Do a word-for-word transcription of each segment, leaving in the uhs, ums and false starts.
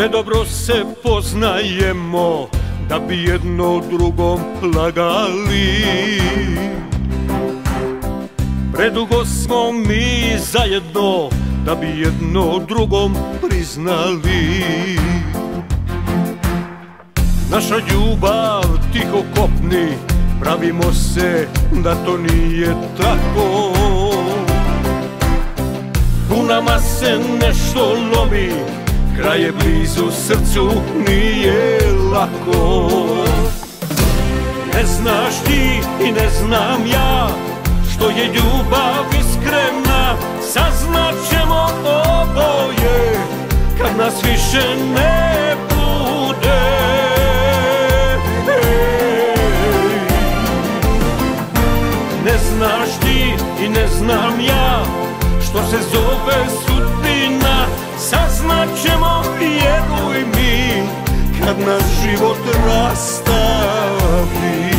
Predobro se poznajemo da bi jedno drugom lagali. Predugo smo mi zajedno da bi jedno drugom priznali. Naša ljubav tiho kopni, pravimo se da to nije tako. U nama se nešto lomi, kraj je blizu, srcu nije lako. Ne znaš ti i ne znam ja što je ljubav iskrena. Saznat ćemo oboje kad nas više ne bude. Ne znaš ti i ne znam ja što se zove sudbina. Saznat ćemo, vjeruj mi, kad nas život rastavi.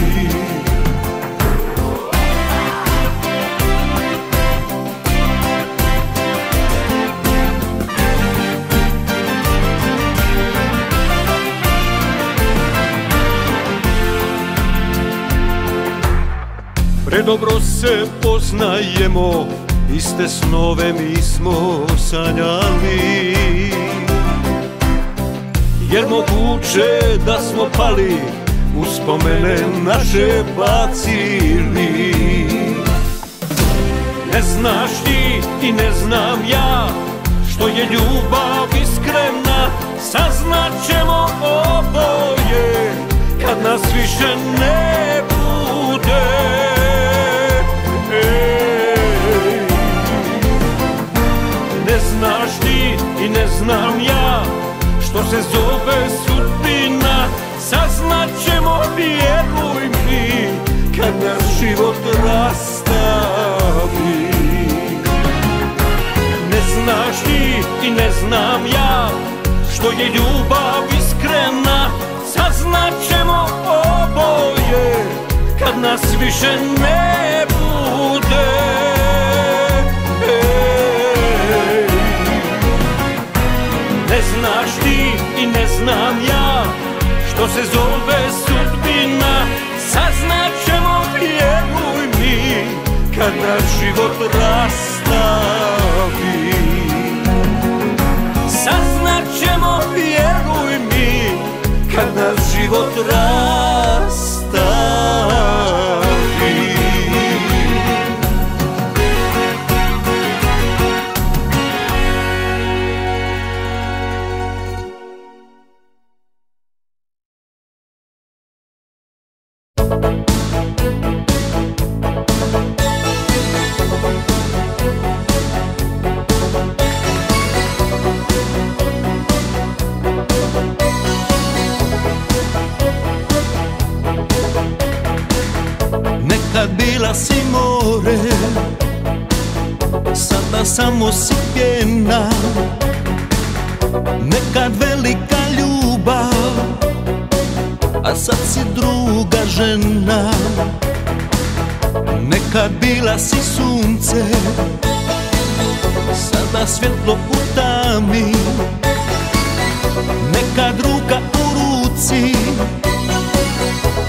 Predobro se poznajemo, iste snove mi smo sanjali. Jer moguće da smo pali, uspomene naše bacili. Ne znaš ti i ne znam ja što je ljubav iskrena. Saznat ćemo oboje kad nas više ne bude. I ne znam ja što se zove sudbina. Saznat ćemo, vjeruj mi, kad nas život rastavi. Ne znaš ti i ne znam ja što je ljubav iskrena. Saznat ćemo oboje kad nas više ne bude. Znaš ti i ne znam ja što se zove sudbina. Saznat ćemo, vjeruj mi, kad nas život rastavi. Saznat ćemo, vjeruj mi, kad nas život rastavi. Samo si pjena, nekad velika ljubav, a sad si druga žena. Nekad bila si sunce, sada svjetlo u tami. Nekad ruka u ruci,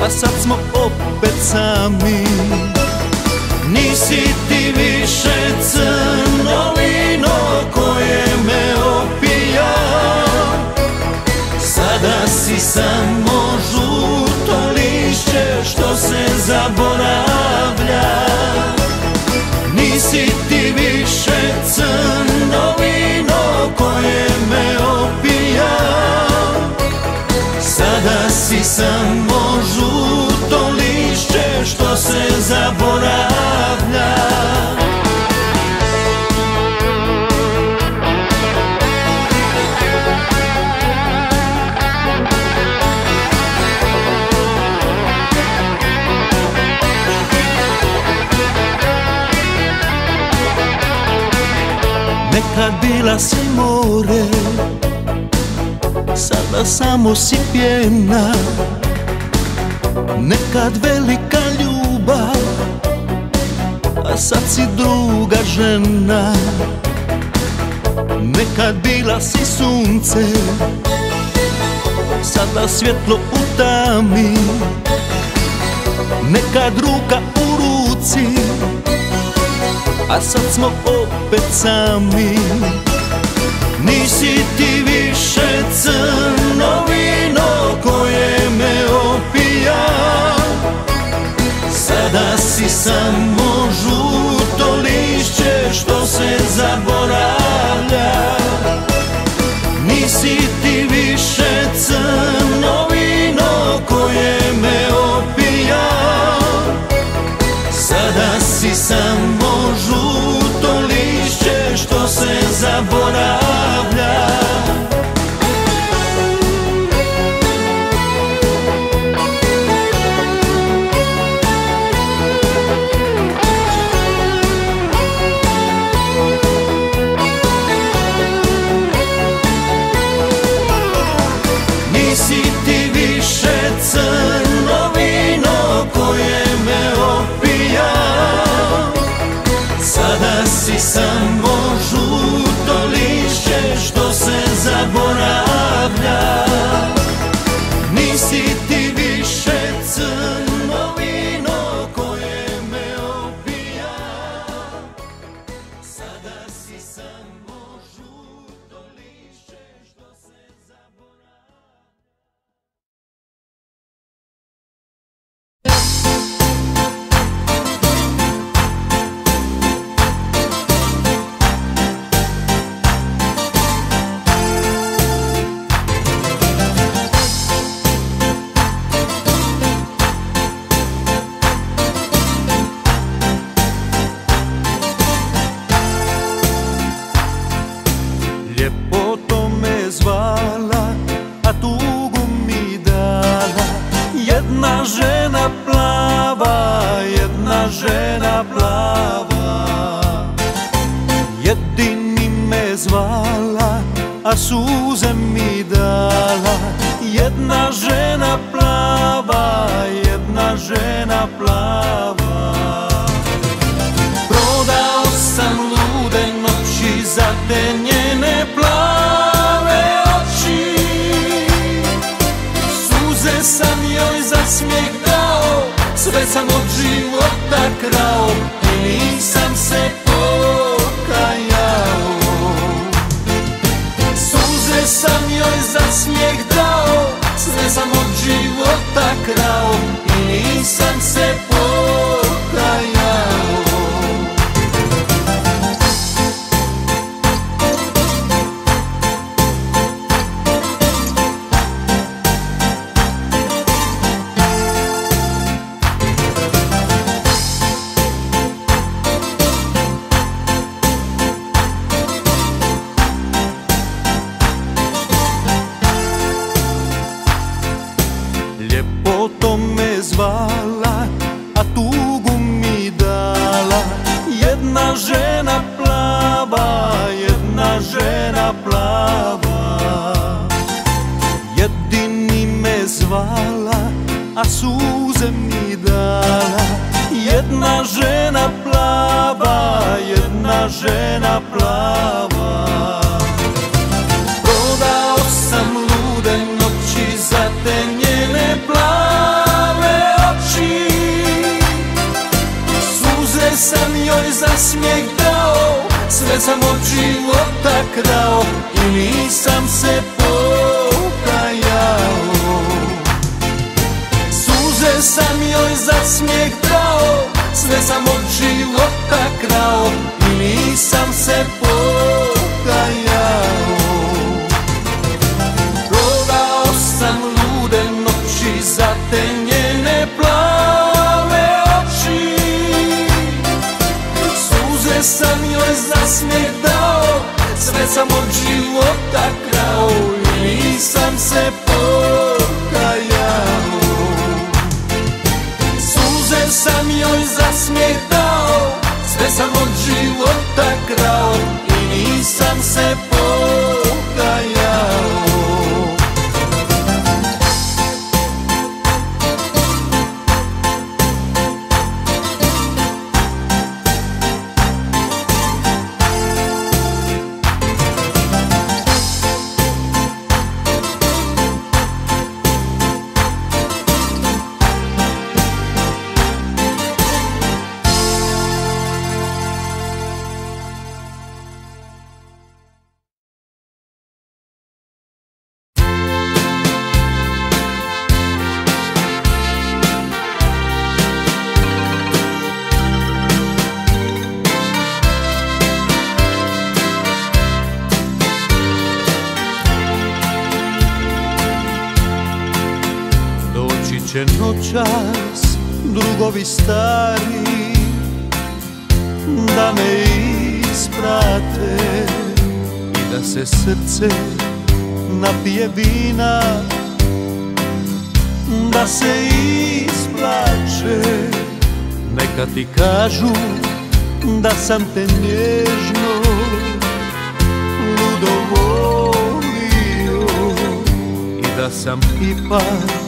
a sad smo opet sami. Nisi ti više crno vino koje me opija, sada si samo žuto lišće što se zaboravlja. Nisi ti više crno vino koje me opija, sada si samo žuto lišće što se zaboravlja. Nekad bila si more, sada samo si pjena. Nekad velika ljubav, a sad si druga žena. Nekad bila si sunce, sada svjetlo u tami, nekad ruka u ruci, a sad smo opet sami. Nisi ti više crno vino koje me opija, sada si samo žuto lišće što se zaboravlja. Nisi ti više crno vino koje me opija, sada si samo žuto lišće što se zaboravlja. Samo žuto lišće što se zaboravlja. Nisi ti više crno vino koje me opija, sada si samo žuto lišće što se zaboravlja. Doći će noćas drugovi stari da me isprate i da se srce napije vina, da se isplače. Neka ti kažu da sam te nježno ludo volio i da sam ipak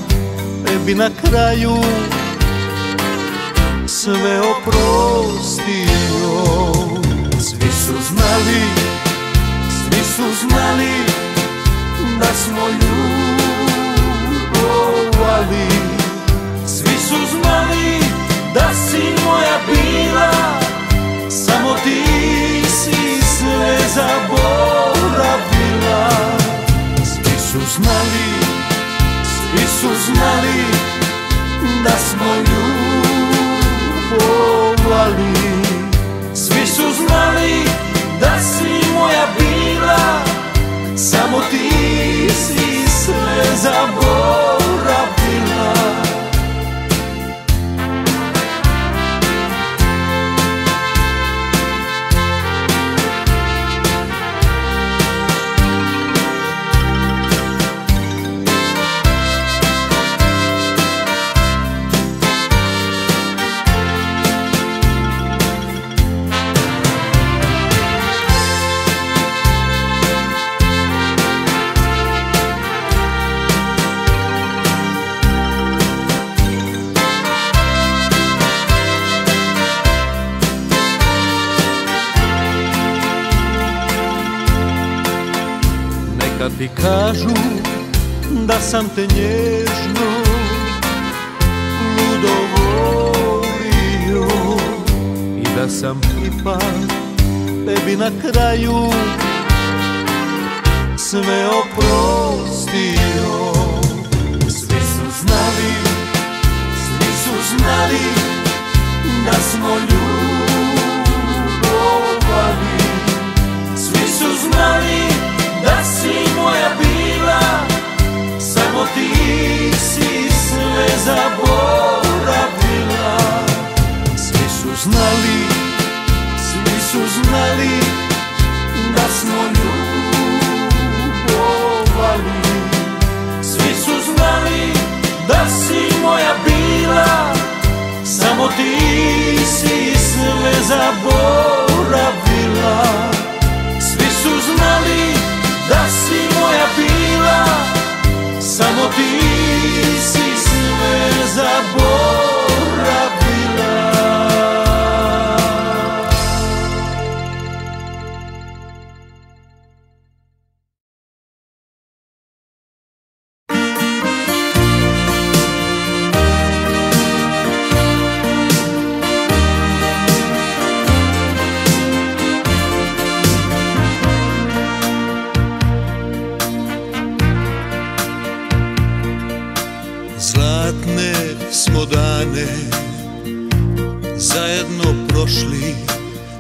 tebi na kraju sve oprostio. Svi su znali, svi su znali da smo ljubovali, svi su znali da si moja bila, samo ti si sve zaboravila. Svi su znali, svi su znali da smo ljubovali, svi su znali da si moja bila, samo ti si sve zaboravila. Kad ti kažu da sam te nježno ludo volio i da sam ipak tebi na kraju sve oprostio. Svi su znali, svi su znali da smo ljubovali, svi su znali da si moja bila, samo ti si sve zaboravila. Svi su znali, svi su znali da smo ljubovali, svi su znali da si moja bila, samo ti si sve zaboravila. Svi su znali da si moja bila, samo ti si sve zaboravila.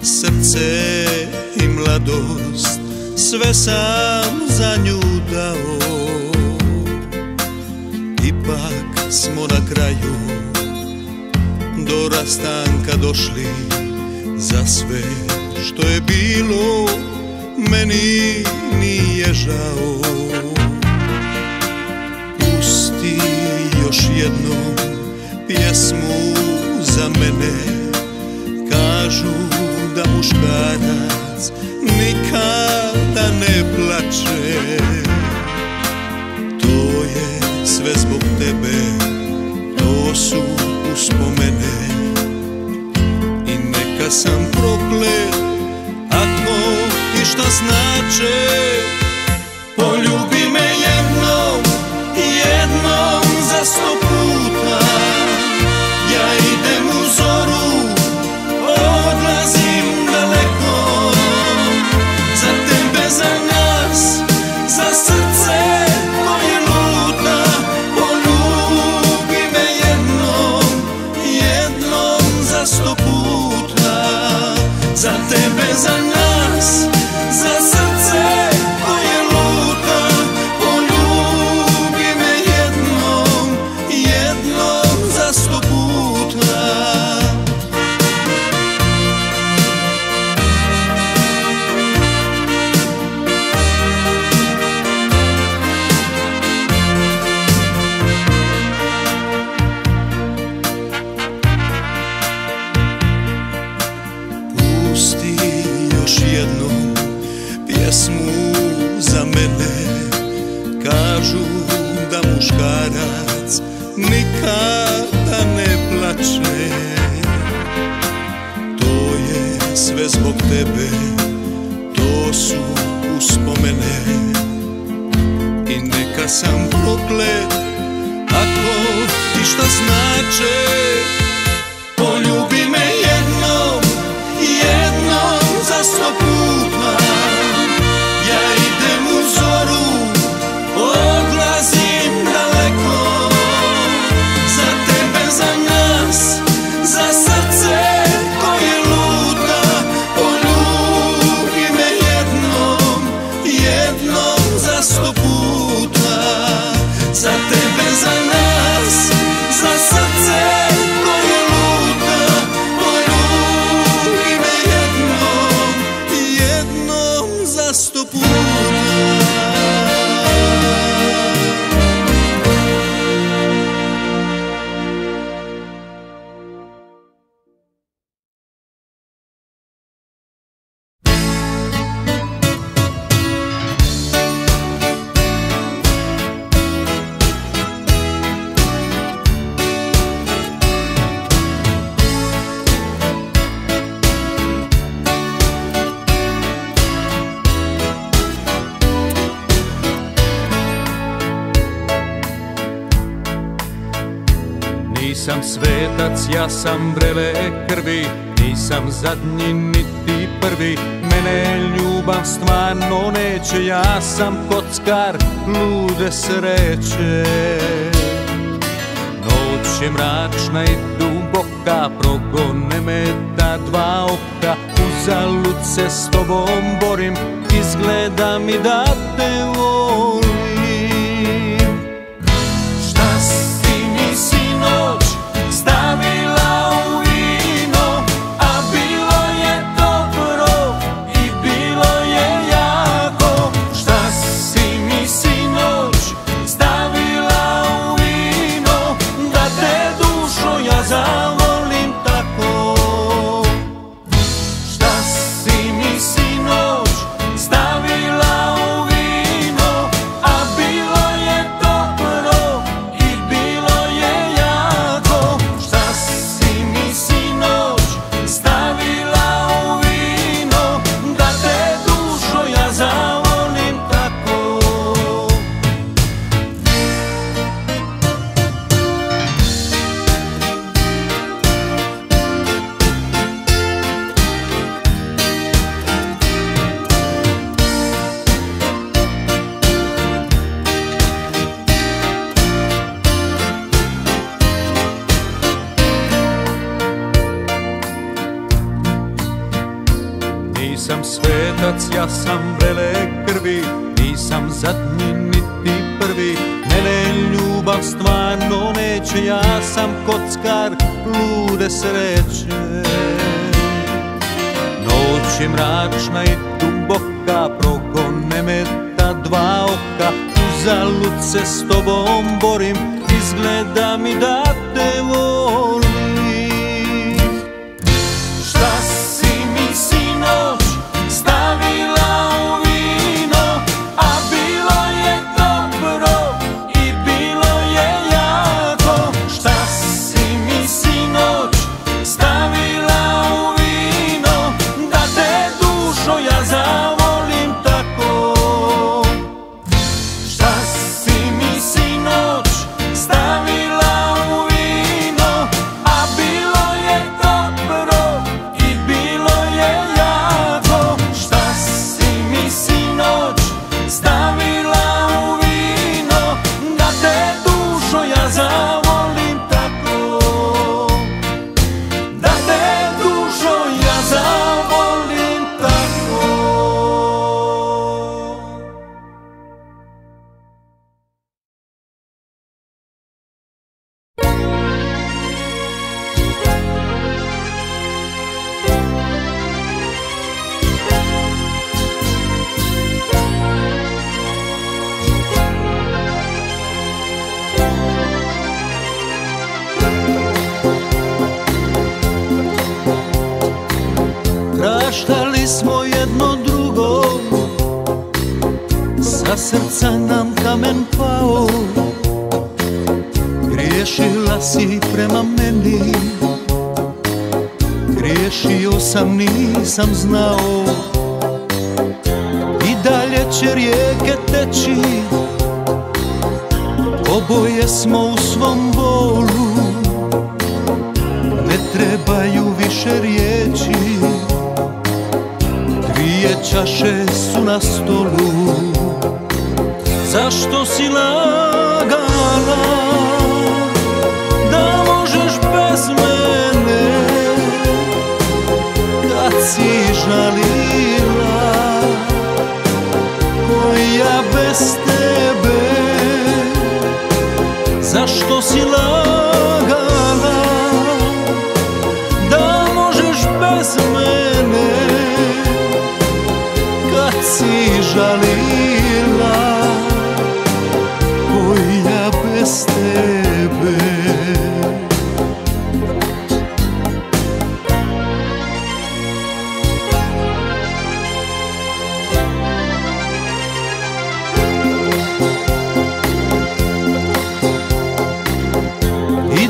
Srce i mladost, sve sam za nju dao. Ipak smo na kraju do rastanka došli. Za sve što je bilo meni nije žao. Pusti još jednom pjesmu za mene. Kažu da muškarac nikada ne plače. To je sve zbog tebe, to su uspomene. I neka sam proklet ako išta znače. Poljubi me jednom, jednom za sto puta. Ja idem u zoru, odlazim daleko. Za tebe, za nas, za srce moje luta. Poljubi me jednom, jednom za sto puta. Za tebe, za nas, za srce moje luta. nikada ne plače. To je sve zbog tebe, to su uspomene. I neka sam proklet ako ti šta znače. Poljubi me jednom, jednom za sto puta. Ja idem u zoru, odlazim daleko. Za tebe, za nas, za srce koje luta. Poljubi me jednom, jednom za sto puta. Za tebe, za nas, za srce koje luta. Poljubi me jednom, jednom za sto puta. Nisam svetac, ja sam vrele krvi, nisam zadnji niti prvi. Mene ljubav stvarno neće, ja sam kockar lude sreće. Noć je mračna i duboka, progone me ta dva oka. Uzalud se s tobom borim, izgleda mi da te volim. Šta si mi sinoć stavila u vino, a bilo je dobro i bilo je jako. Šta si mi sinoć stavila u vino, da te dušo ja zavolim tako. Šta si mi sinoć stavila u vino, a bilo je dobro i bilo je jako. Šta si mi sinoć stavila u vino, da te dušo ja zavolim tako. Nisam svetac, ja sam vrele krvi, nisam zadnji niti prvi. Mene ljubav stvarno neće, ja sam kockar lude sreće. Noć je mračna i duboka, progone me ta dva oka. Uzalud se s tobom borim, izgleda mi da te volim. Šta si mi sinoć stavila u vino, a bilo je dobro i bilo je jako. Šta si mi sinoć stavila u vino, da te dušo ja zavolim tako. Šta si mi sinoć stavila u vino, a bilo je dobro i bilo je jako. Šta si mi sinoć stavila u vino, da te dušo ja zavolim tako. Da te dušo ja zavolim tako. Praštali smo jedno drugo, sa srca nam kamen pao. Griješila si prema meni, griješio sam, nisam znao. I dalje će rijeke teći, oboje smo u svom bolu. Ne trebaju više riječi, dvije čaše su na stolu. Zašto si lagala da možeš bez mene, kad si žalila koja bez tebe? Zašto si lagala da možeš bez mene, kad si žalila koja bez tebe?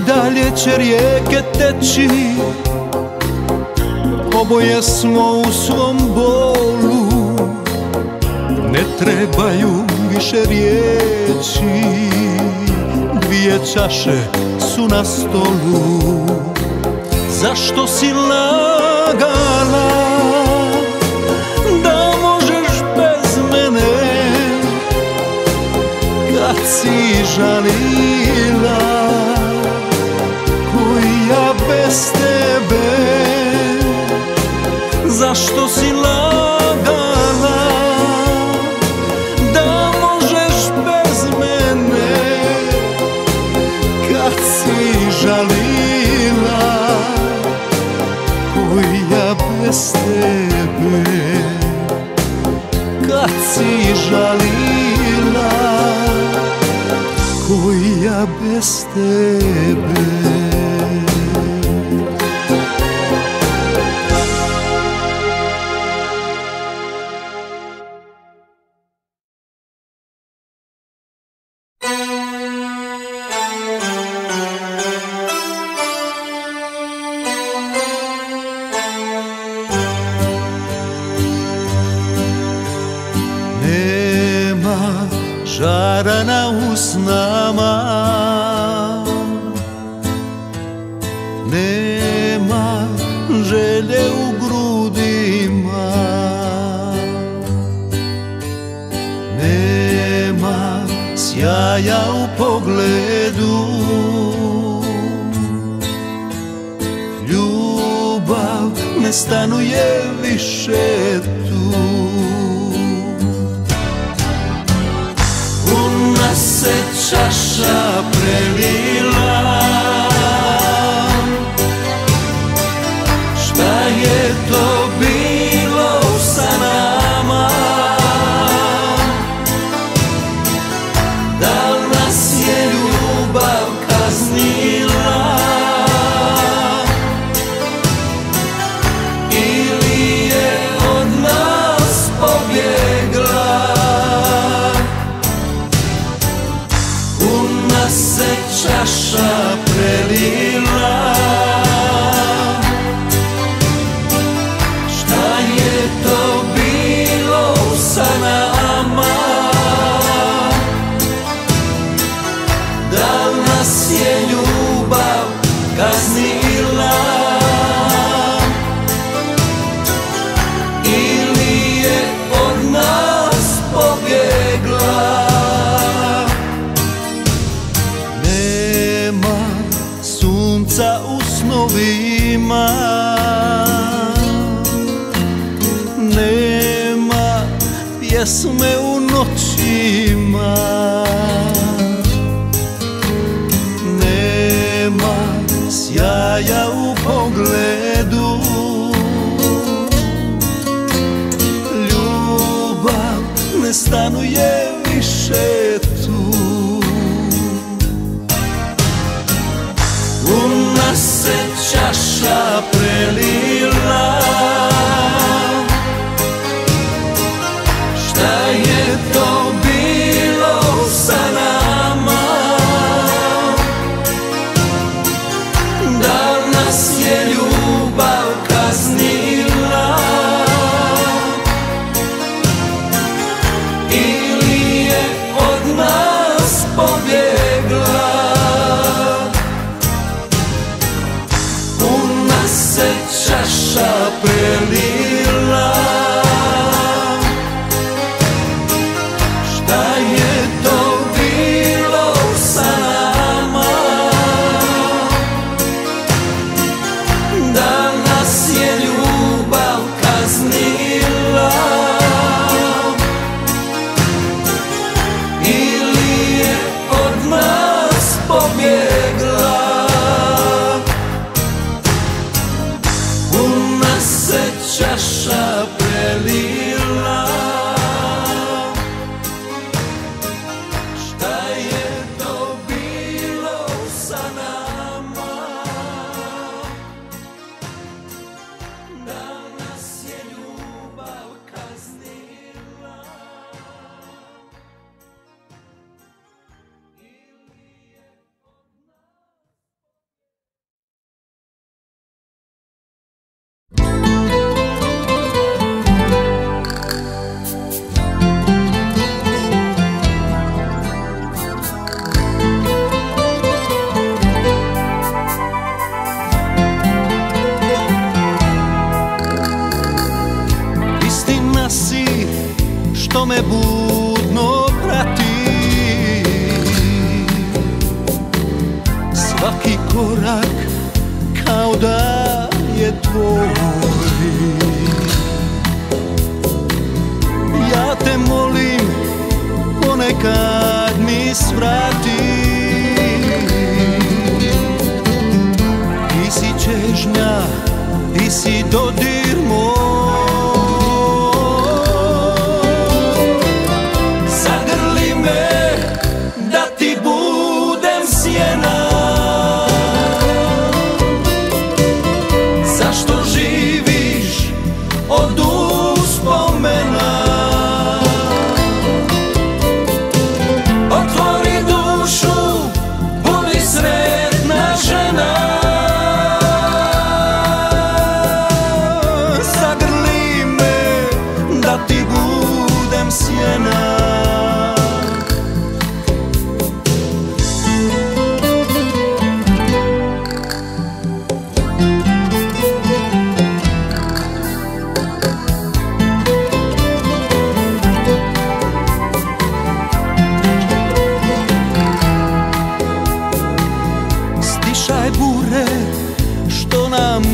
Dalje će rijeke teći, oboje smo u svom bolu. Ne trebaju više riječi, dvije čaše su na stolu. Zašto si lagala da možeš bez mene, kad si žalila koja bez tebe? Zašto si lagala da možeš bez mene, kad si žalila koja bez tebe? Kad si žalila koja bez tebe? me budno prati, svaki korak kao da je tvoj. Ja te molim, ponekad mi svrati, ti si čežnja, ti si dodir moj.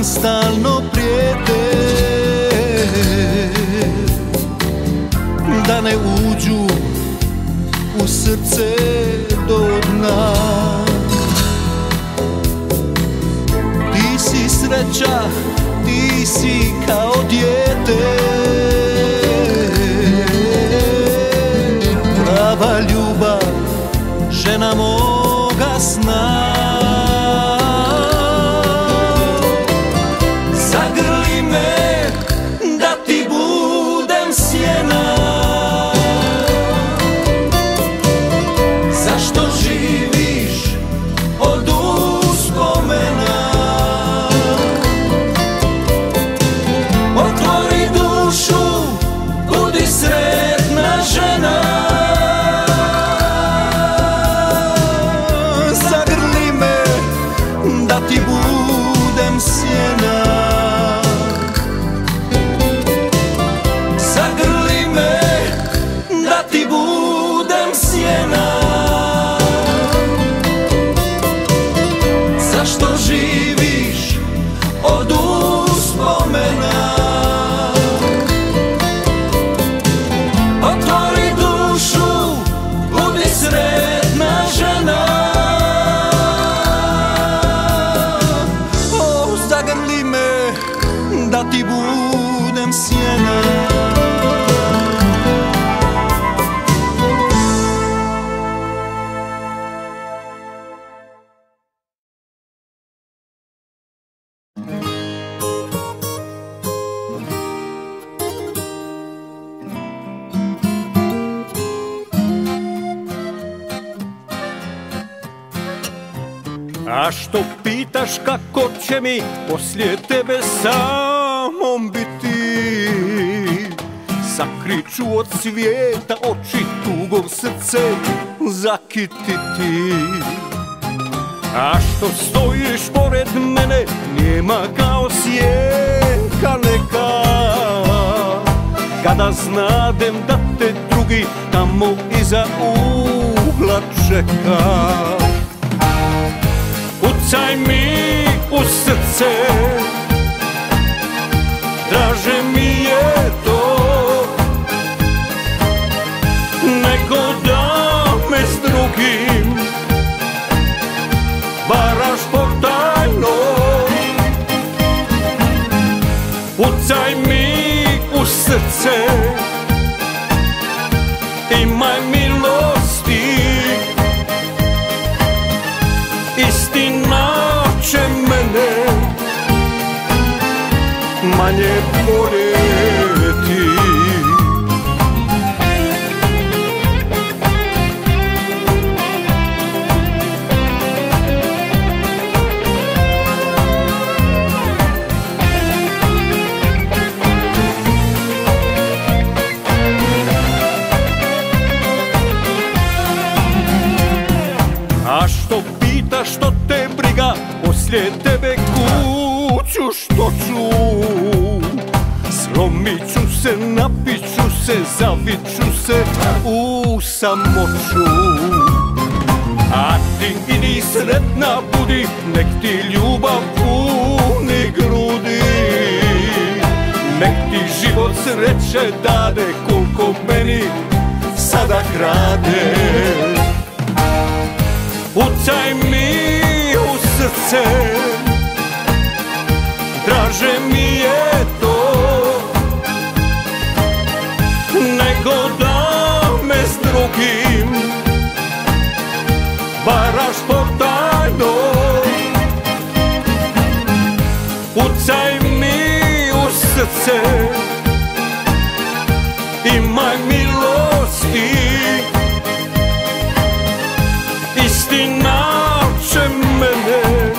Stalno prijete da ne uđu u srce do dna. Ti si sreća, ti si kao dijete, prava ljubav, žena moga sna. A što pitaš kako će mi poslije tebe samom biti? Sakriću od svijeta oči, tugom srce zakititi. A što stojiš pored mene, nema kao sjenka neka, kada znadem da te drugi tamo iza ugla čeka. Kucaj mi u srce, draže mi je to nego da me s drugim varaš potajno. Kucaj mi u srce, imaj milosti, istina će mene manje boljeti. A što pitaš, što te briga, poslije tebe kuću što ću, slomit ću se, napit ću se, se, zaviću se u samoću. A ti idi sretna budi, nek ti ljubav puni grudi, nek ti život sreće dade, koliko meni sada krade. Pucaj mi u srce, draže mi je to nego da me s drugim varaš potajno. Pucaj mi u srce, imaj milosti, istina će mene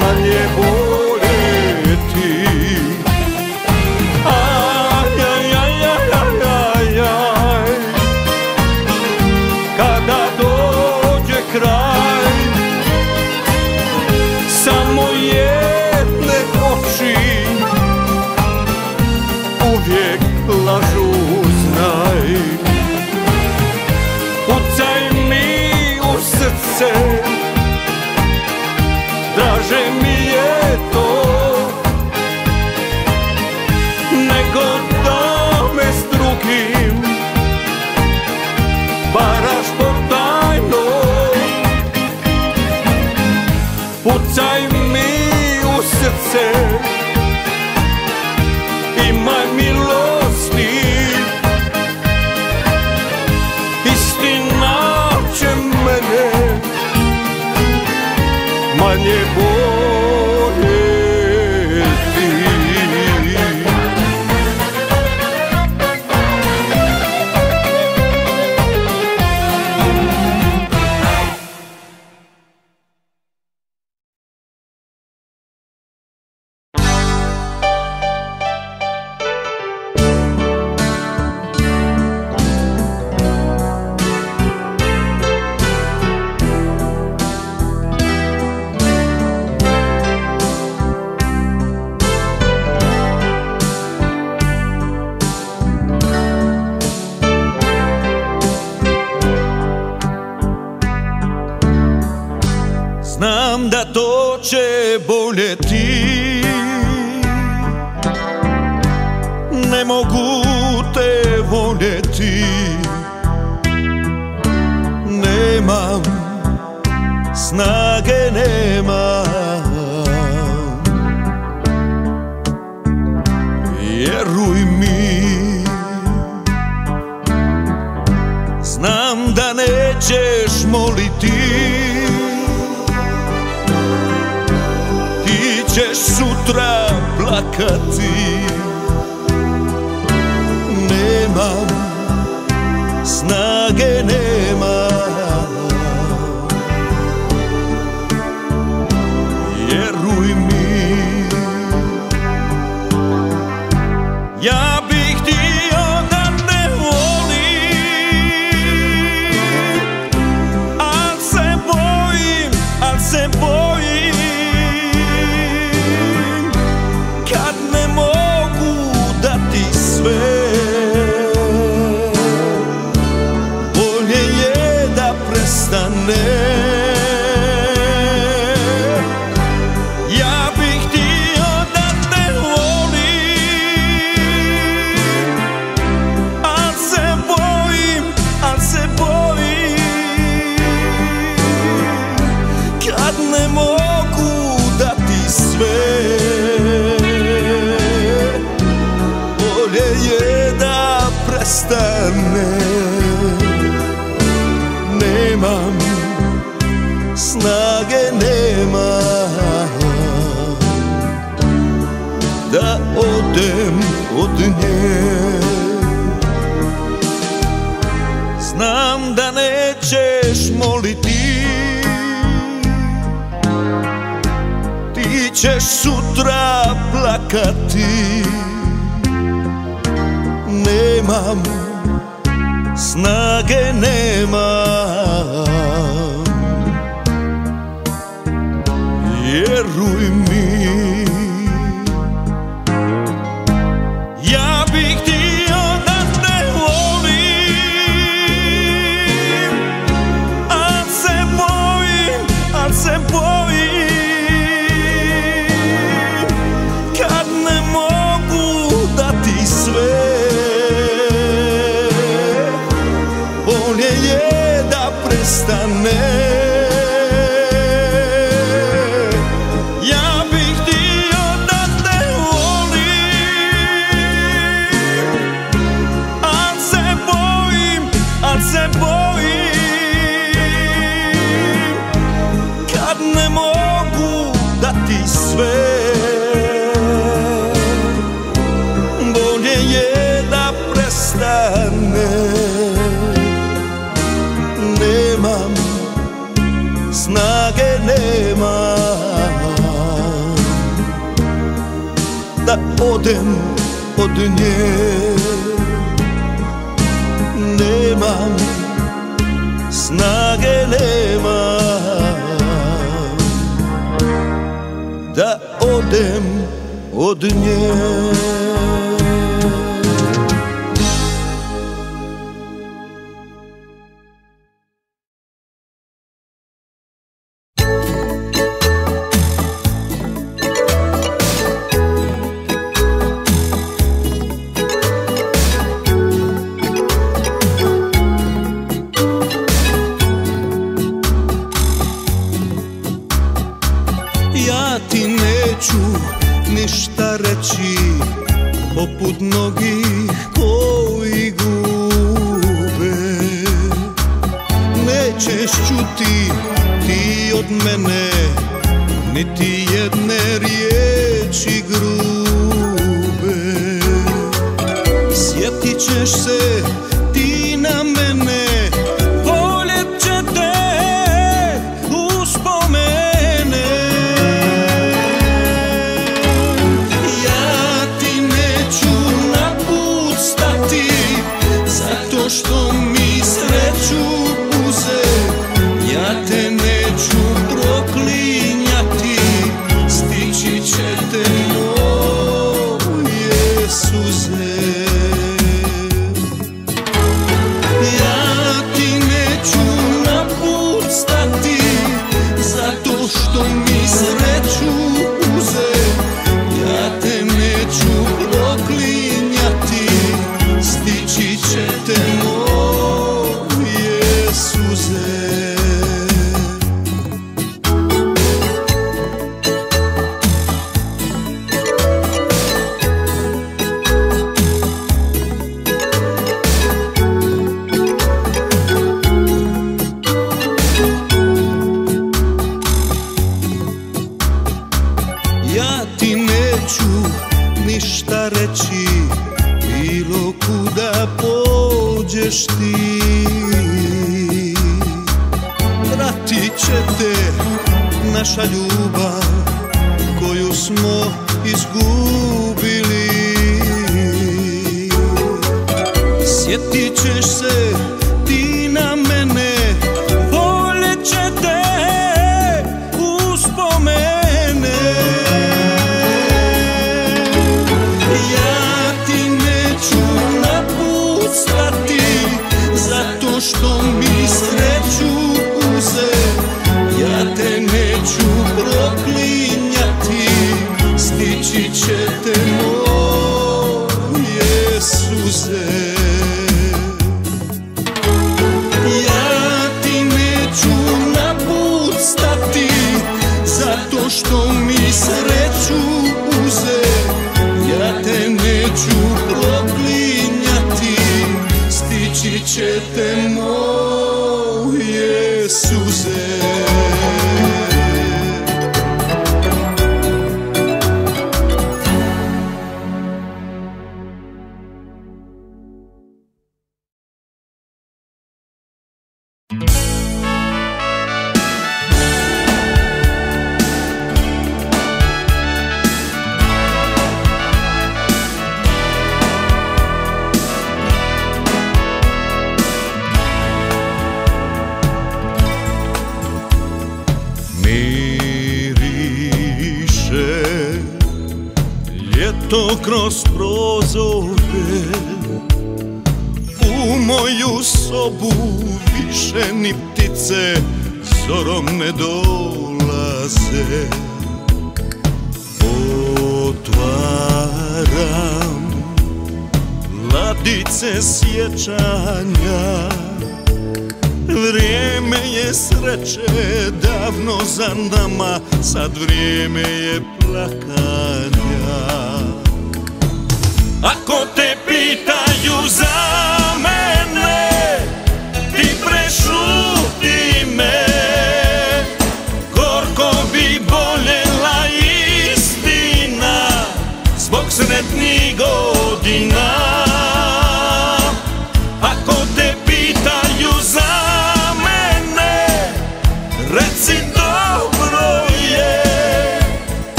manje boljeti. Ajajajajajajaj, kada dođe kraj samo jedne oči uvijek lažu, znaj. Pucaj mi u srce, draže mi je to nego da me s drugim varaš potajno. Pucaj mi u srce, imaj milosti, istina će mene manje boljeti. Vjeruj mi, ja bih ti ne mogu dati sve. Bolje je da prestane. Nemam snage, nemam da odem od nje. Nemam snage, nemam da odem od nje.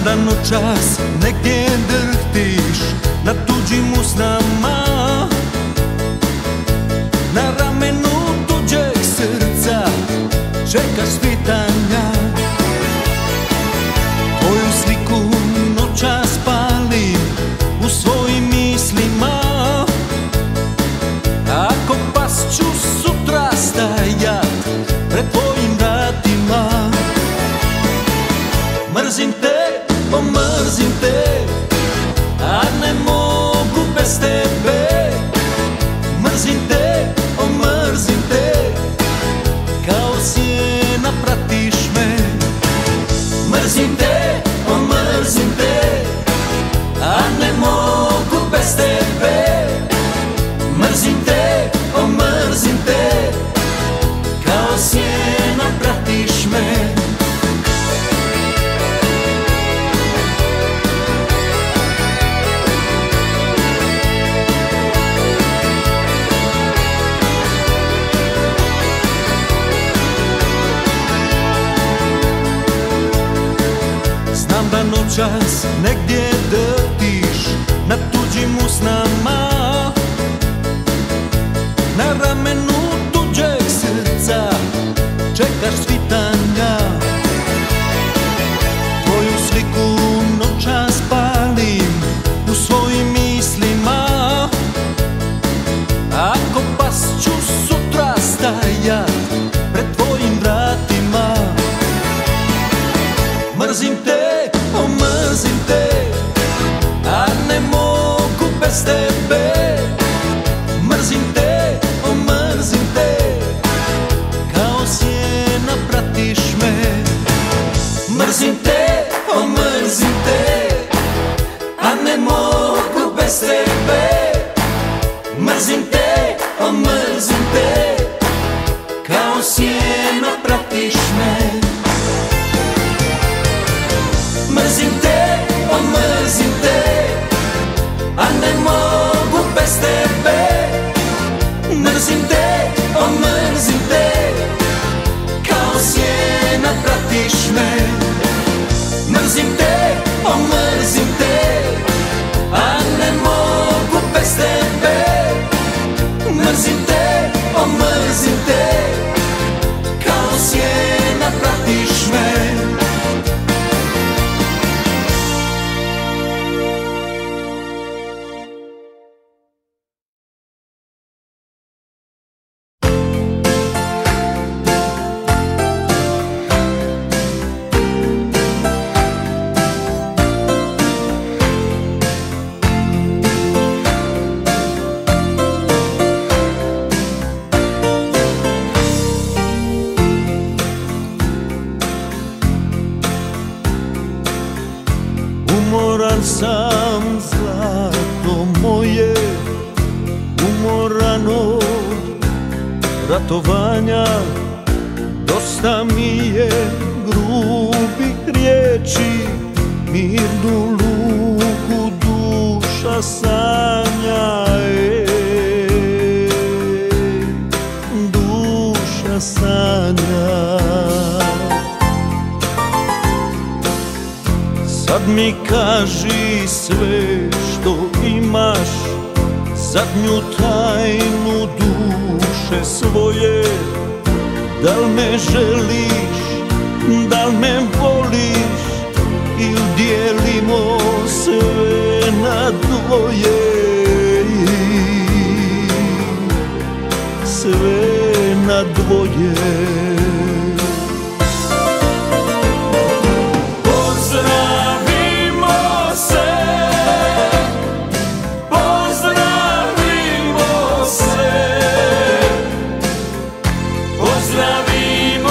onda noćas negdje drhtiš na tuđim usnama, na ramenu tuđeg srca čekaš pitanja. Tvoju sliku noćas palim u svojim mislima, ako pasću sutra stajat pred tvojim vratima. Mrzim te, pomrzim te, a ne mogu bez tebe. Mrzim te, pomrzim te, kao sjena pratiš me. Mrzim te, pomrzim te, a ne mogu bez tebe. Mrzim te, pomrzim te, kao sjena pratiš me. Da noćas negdje drhtiš na tuđim usnama, na ramenu tuđeg srca čekaš svitanja. Tvoju sliku noćas palim u svojim mislima, ako pasću sutra stajat pred tvojim vratima. Mrzim te, mrzim te, a ne mogu bez tebe. Mrzim te, mrzim te, kao sjena pratiš me. Mrzim te, mrzim te, a ne mogu bez tebe. Mrzim te, mrzim te, kao sjena pratiš me. Mrzim te, mrzim te, a ne mogu bez tebe. Mrzim te, mrzim te, kao sjena pratiš me. Mrzim te, mrzim te, a ne mogu bez tebe. Mrzim te, mrzim te, kao sjena pratiš me. Dosta mi je grubih riječi, mirnu luku duša sanja, duša sanja. Sad mi kaži sve što imaš, zadnju tajnu duše svoje. Da li me želiš, da li me voliš, ili dijelimo sve na dvoje, sve na dvoje. Pozdravimo se, pozdravimo se, zagrlimo.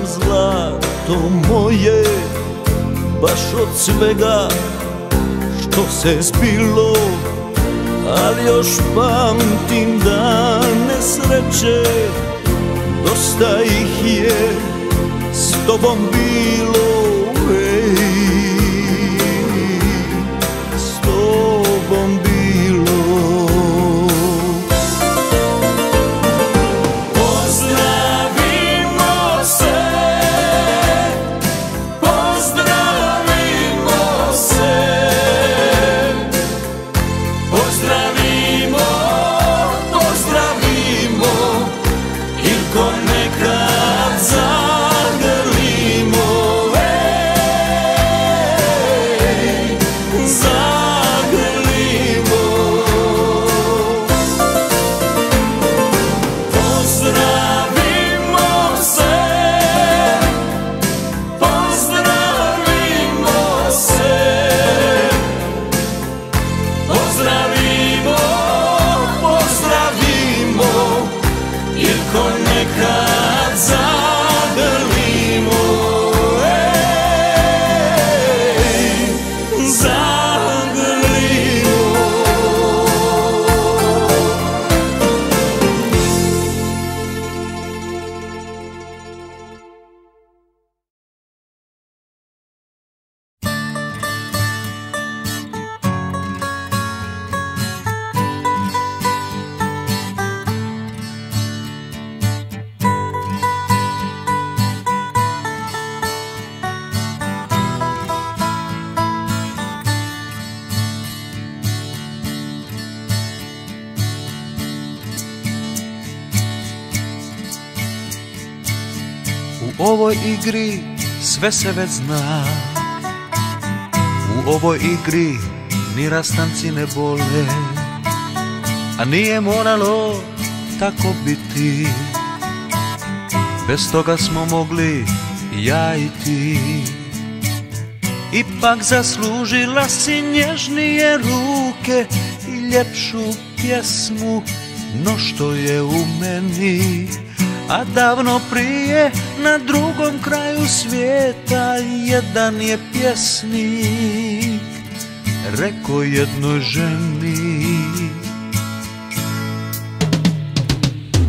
nam zlato moje, baš od svega što se zbilo. Ali još pamtim dane sreće, dosta ih je s tobom bilo, ej, s tobom bilo. Pozdravimo se, pozdravimo se, pozdravimo, pozdravimo, il ko nekad zagrlimo, ej, zagrlimo. Pozdravimo se, pozdravimo se, pozdravimo, pozdravimo, il ko nekad zagrlimo, ej, zagrlimo. U ovoj igri sve se već zna, u ovoj igri ni rastanci ne bole, a nije moralo tako biti, bez toga smo mogli ja i ti. Ipak zaslužila si nježnije ruke i ljepšu pjesmu no što je u meni. A davno prije na drugom kraju svijeta jedan je pjesnik rekao jednoj ženi: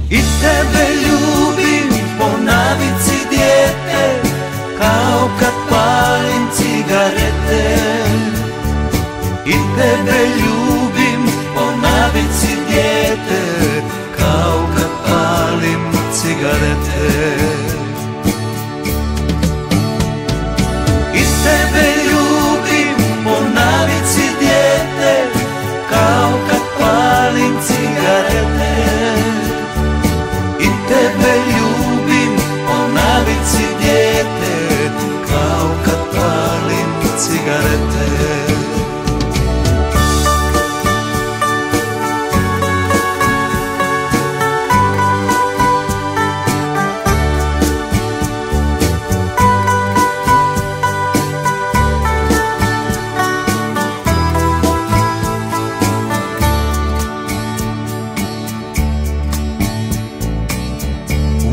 i tebe ljubim po navici dijete, kao kad palim cigarete. I tebe ljubim po navici dijete, kao kad palim cigarete. I tebe ljubim po navici dijete, kao kad palim cigarete. I tebe ljubim po navici dijete, kao kad palim cigarete.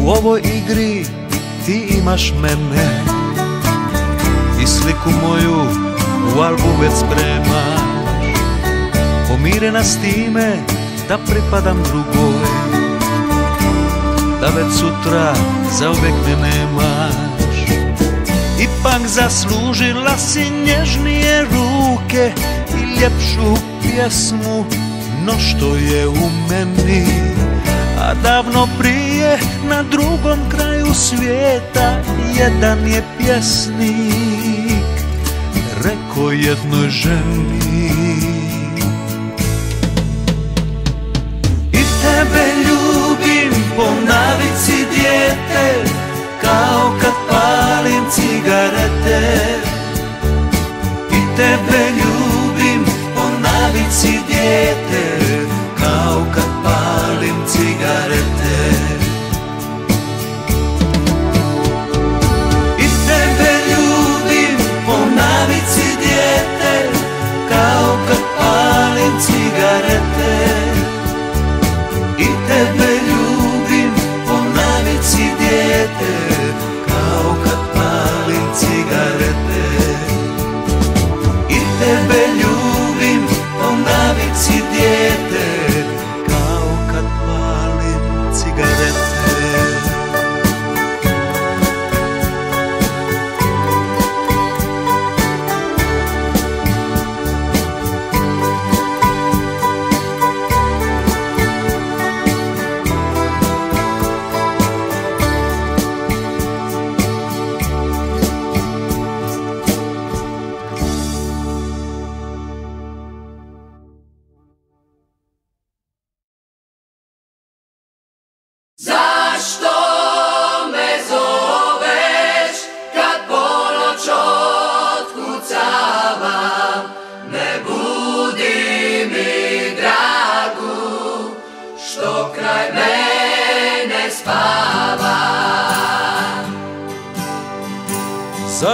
U ovoj igri ti imaš mene i sliku moju u album već spremaš. Pomirena s time da pripadam drugoj, da već sutra zauvijek me nemaš. Ipak zaslužila si nježnije ruke i ljepšu pjesmu no što je u meni. A davno prije na drugom kraju svijeta jedan je pjesnik rekao jednoj ženi: i tebe ljubim po navici dijete, kao kad palim cigarete. I tebe ljubim po navici dijete, kao kad palim cigarete. I tebe ljubim po navici dijete, kao kad palim cigarete. I tebe ljubim po navici dijete, kao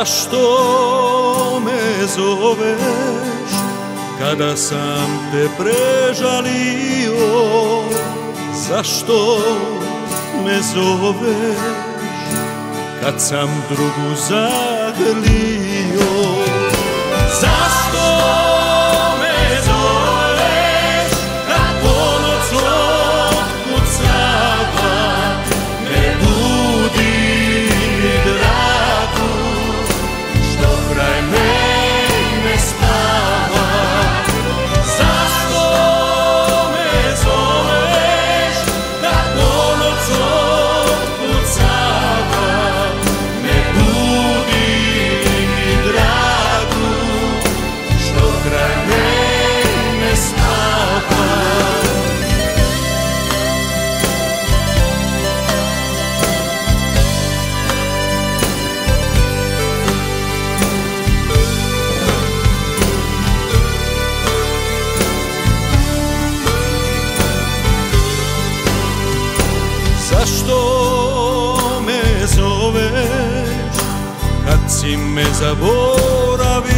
a što me zoveš kada sam te prežalio? Zašto me zoveš kad sam drugu zagrlio? Zašto me zoveš kad ponoć loput slava me budi dragu, što kraj mene spava? Zašto me zoveš kad ponoć loput slava me budi dragu, što kraj mene spava? Zašto me zoveš kad si me zaboravila?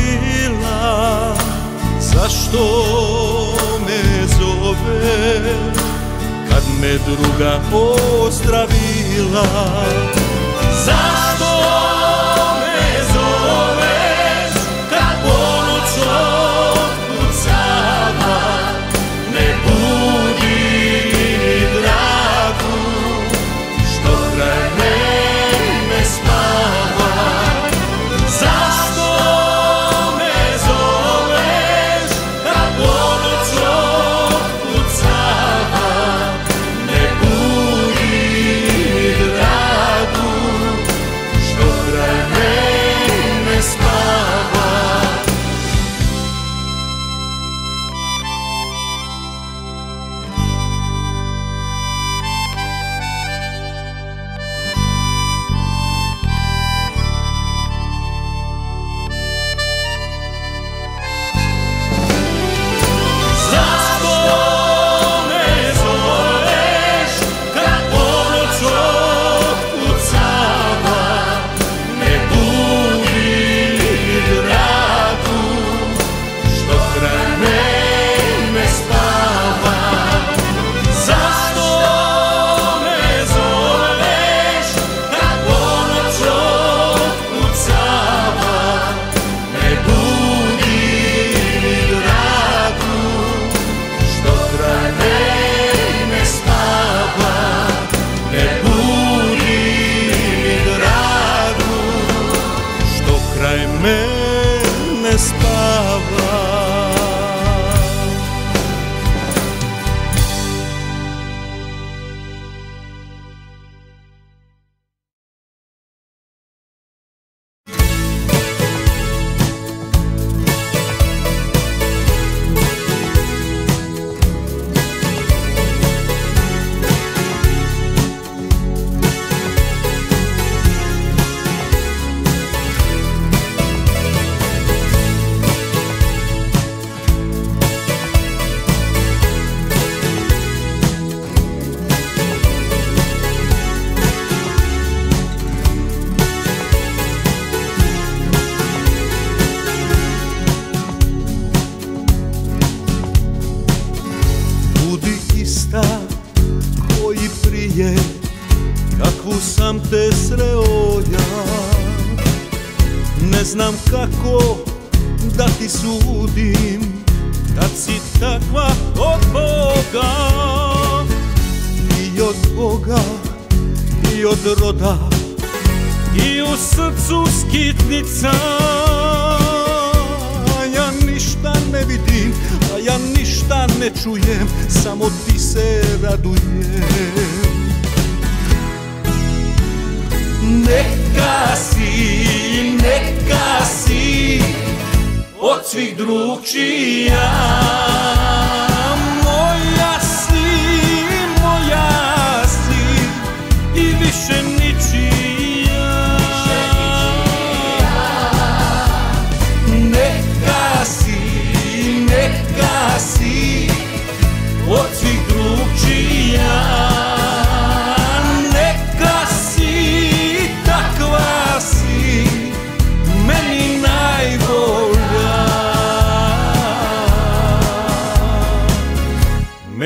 Zašto me zoveš kad me druga pozdravila? Zašto me zoveš kad ponoć otkucava me budi dragu, što kraj mene spava? Zašto me zoveš kad ponoć otkucava me budi dragu, što kraj mene spava? Zašto me zoveš kad ponoć otkucava me budi dragu, što kraj mene spava? Zašto me zoveš kad ponoć otkucava me budi dragu, što kraj mene spava? Me budi dragu, što kraj mene spava?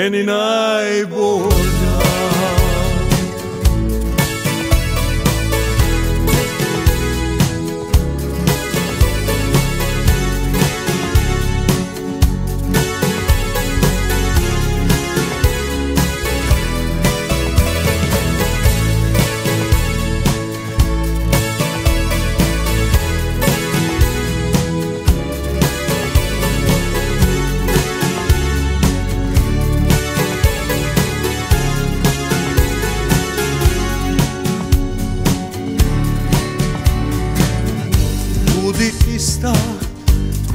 meni najbolja.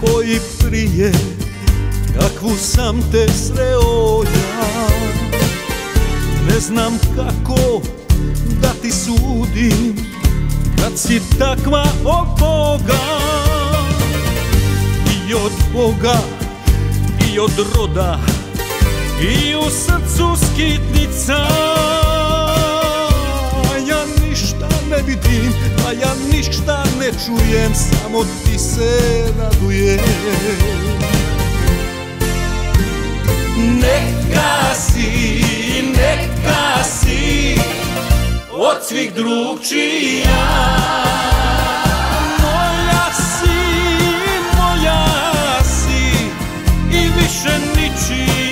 Koji prije, kakvu sam te sreo ja. Ne znam kako da ti sudim, kad si takva od Boga. I od Boga, i od roda, i u srcu skitnica. Ne vidim, a ja ništa ne čujem, samo ti se radujem. Neka si, neka si od svih drugčija. Moja si, moja si i više ničija.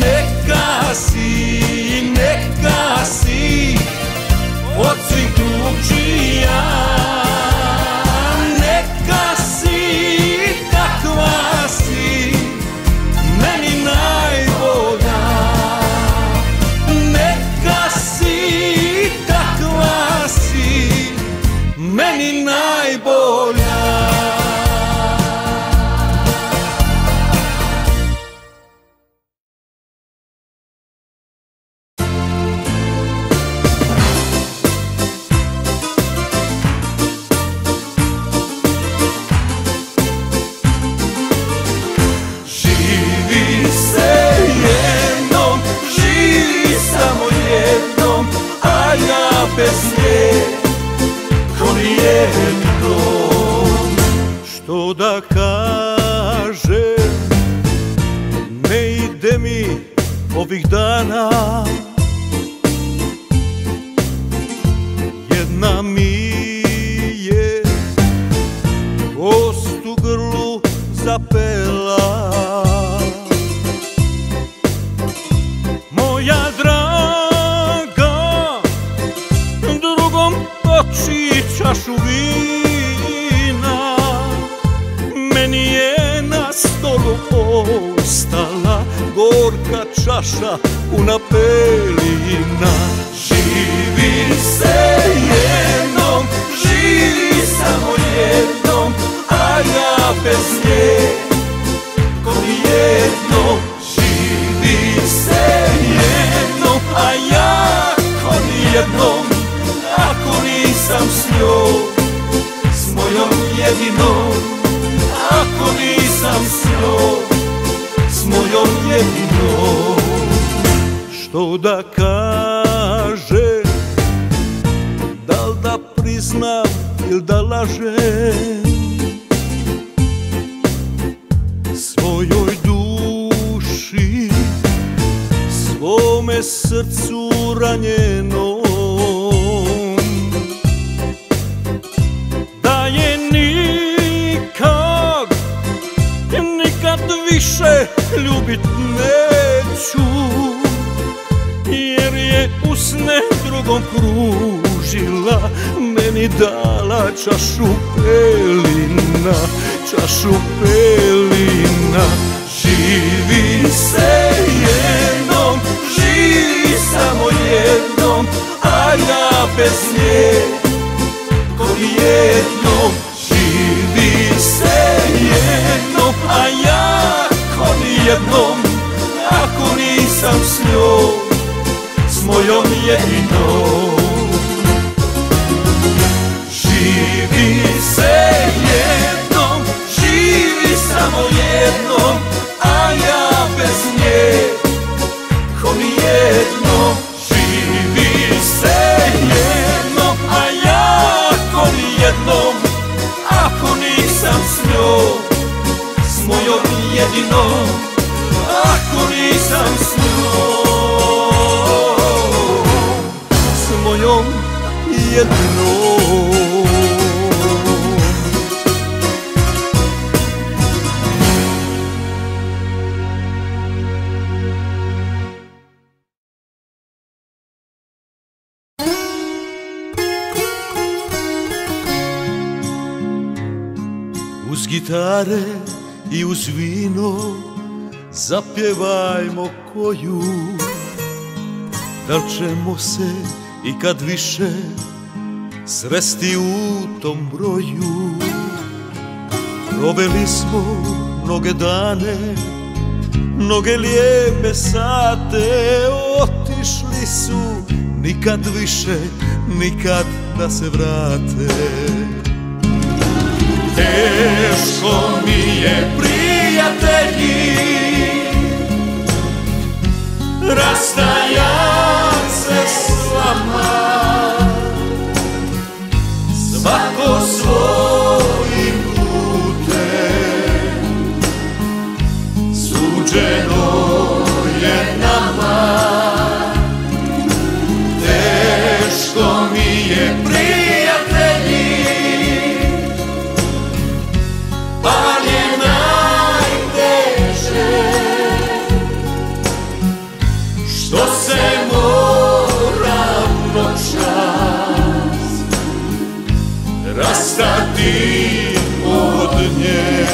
Neka si, takva si, meni najbolja. Neka si, takva si, meni najbolja. Što da kažem, ne ide mi ovih dana. Jedna mi je kost u grlu zapela. Moja draga drugom toči čašu vina. Meni je na stolu ostala gorka čaša puna pelina. Živi se jednom, živi samo jednom, a ja bez nje ko nijednom. Živi se jednom, a ja ko nijednom. Ako nisam s njom, s mojom jedinom. Ako nisam s njom, s mojom jedinom. Što da kažem, da li da priznam ili da lažem svojoj duši, svome srcu ranjenom. Da je nikad, nikad više ljubit neću, jer je usne drugom kružila, meni dala čašu pelina, čašu pelina. Živi se jednom, živi samo jednom, a ja bez nje ko nijednom. Živi se jednom, a ja ko nijednom. Ako nisam s njom, s mojom jedinom. Živi se jednom, živi samo jednom, a ja bez nje ko nijednom. Živi se jednom, a ja ko nijednom. jedino ako nisam s njom, s mojom jedinom. Uz gitare i uz vino zapjevajmo koju, dal ćemo se ikad više sresti u tom broju. Proveli smo mnoge dane, mnoge lijepe sate, otišli su nikad više, nikad da se vrate. Teško mi je, prijatelji, rastajam se s vama, svako svojim putem, suđeno je nama. Teško mi je, prijatelji, rastati od nje.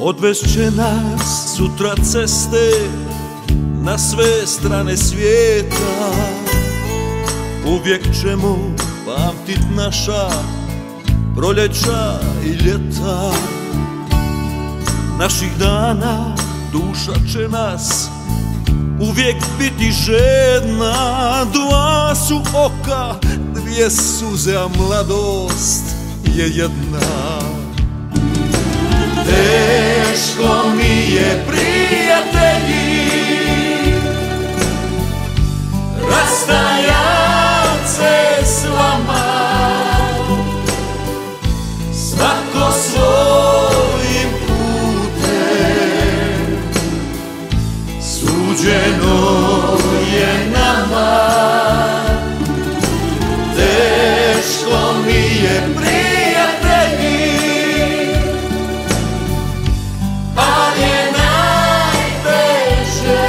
Odvest će nas sutra ceste na sve strane svijeta, uvijek ćemo pamtit naša proljeća i ljeta. Naših dana duša će nas uvijek biti žedna, dva su oka, dvije suze, a mladost je jedna. Teško mi je, prijatelji, rastajat se s vama, svako svojim putem, suđeno je nama. Teško mi je, prijatelji, ali je najteže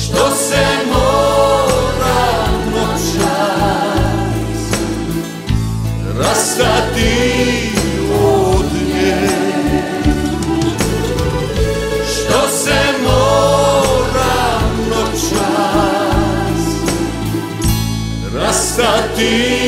što se moram noćas rastati od nje, što se moram noćas rastati.